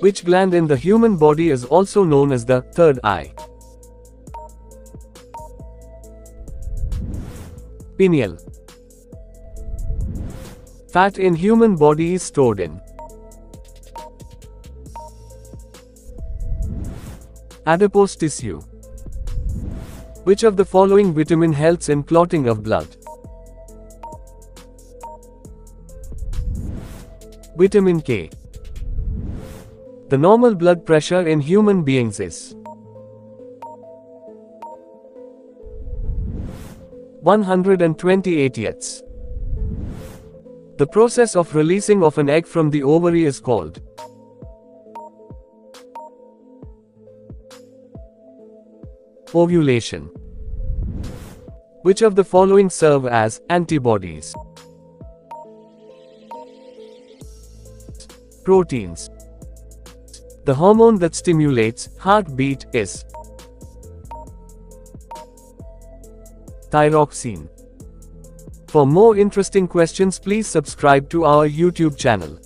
which gland in the human body is also known as the third eye. Pineal. Fat in human body is stored in adipose tissue. Which of the following vitamin helps in clotting of blood? Vitamin K. The normal blood pressure in human beings is 120/80. The process of releasing of an egg from the ovary is called ovulation. Which of the following serve as antibodies? Proteins. The hormone that stimulates heartbeat is thyroxine. For more interesting questions, please subscribe to our YouTube channel.